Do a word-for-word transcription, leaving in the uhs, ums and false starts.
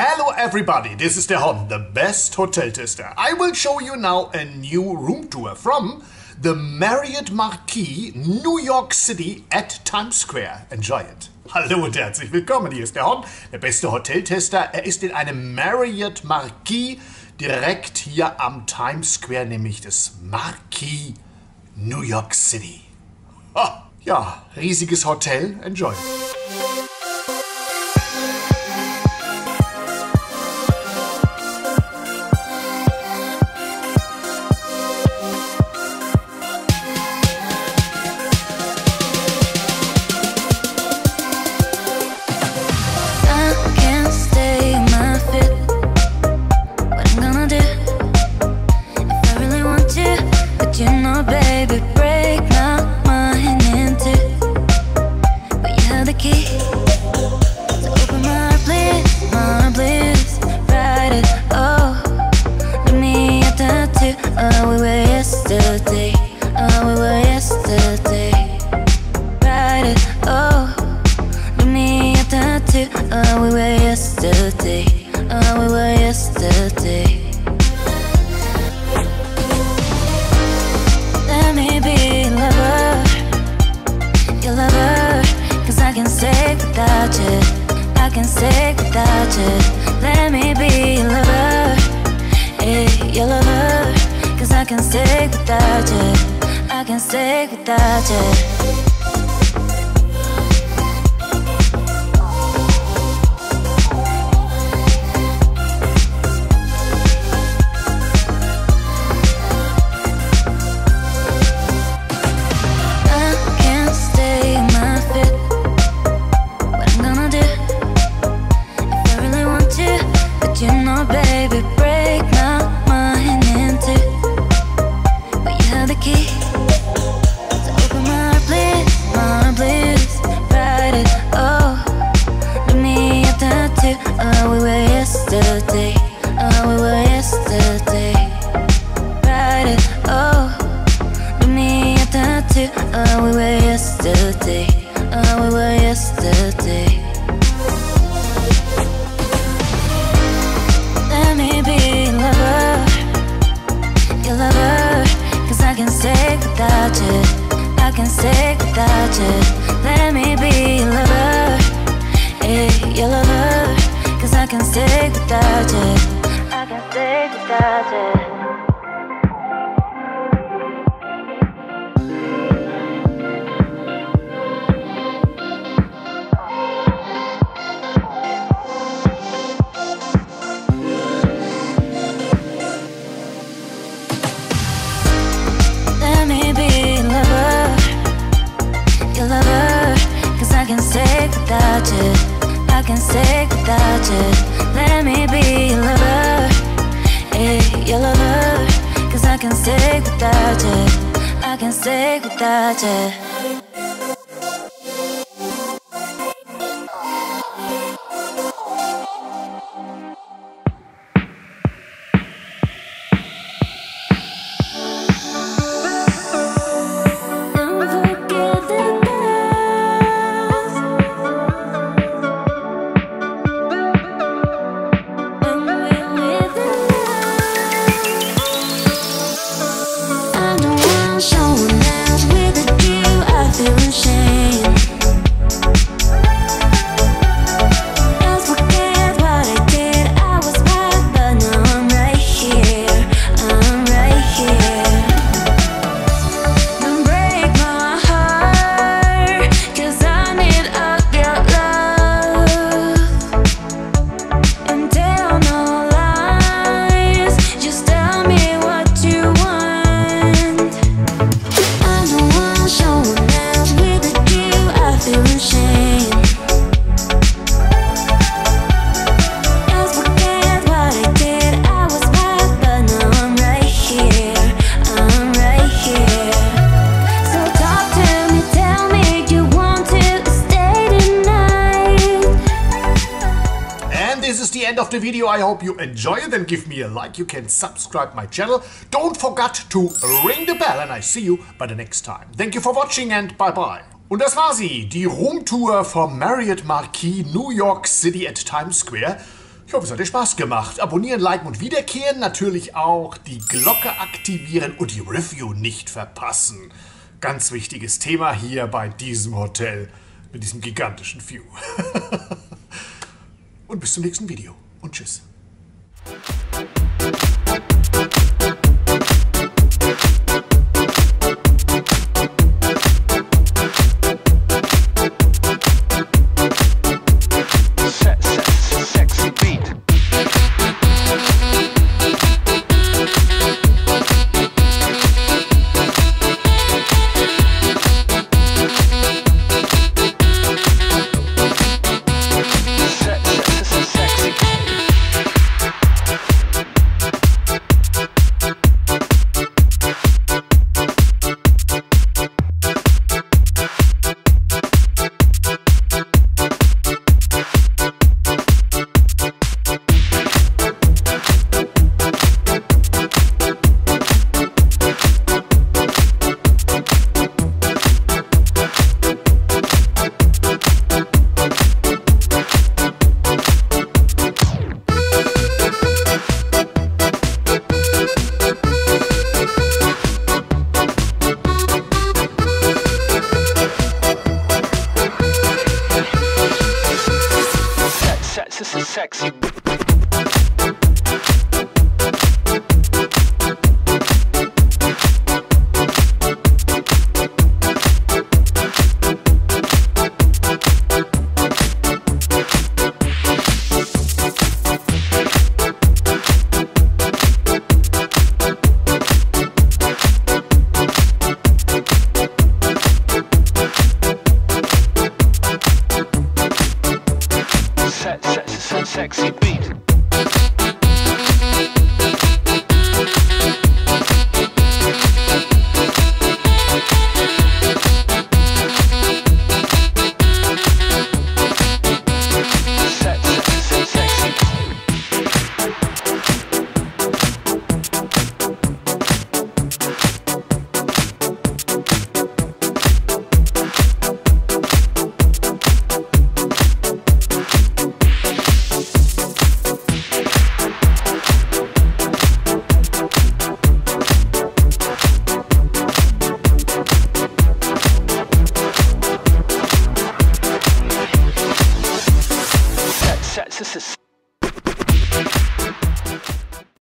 Hello everybody, this is der Hon, the best hotel tester. I will show you now a new room tour from the Marriott Marquis New York City at Times Square. Enjoy it. Hallo und herzlich willkommen, hier ist der Hon, der beste Hoteltester. Er ist in einem Marriott Marquis direkt hier am Times Square, nämlich das Marquis New York City. Oh, ja, riesiges Hotel, enjoy it. Oh, we were yesterday. Oh, we were yesterday. Let me be your lover, your lover, 'cause I can't stay without you, I can't stay without you. Let me be your lover, hey, your lover, 'cause I can't stay without you, I can't stay without you. Oh, we were yesterday. Oh, we were yesterday. Let me be your lover, your lover, 'cause I can't stay without you, I can't stay without you. Let me be your lover, hey, your lover, 'cause I can't stay without you, I can't stay without you. I can't stay without you. Let me be your lover, hey, your lover, 'cause I can't stay without you, I can't stay without you. This is the end of the video. I hope you enjoy it, and give me a like. You can subscribe my channel. Don't forget to ring the bell, and I see you by the next time. Thank you for watching and bye bye. Und das war sie, die Roomtour vom Marriott Marquis New York City at Times Square. Ich hoffe, es hat dir Spaß gemacht. Abonnieren, liken und wiederkehren. Natürlich auch die Glocke aktivieren und die Review nicht verpassen. Ganz wichtiges Thema hier bei diesem Hotel mit diesem gigantischen View. Und bis zum nächsten Video. Und tschüss. This is sexy. Sexy beat.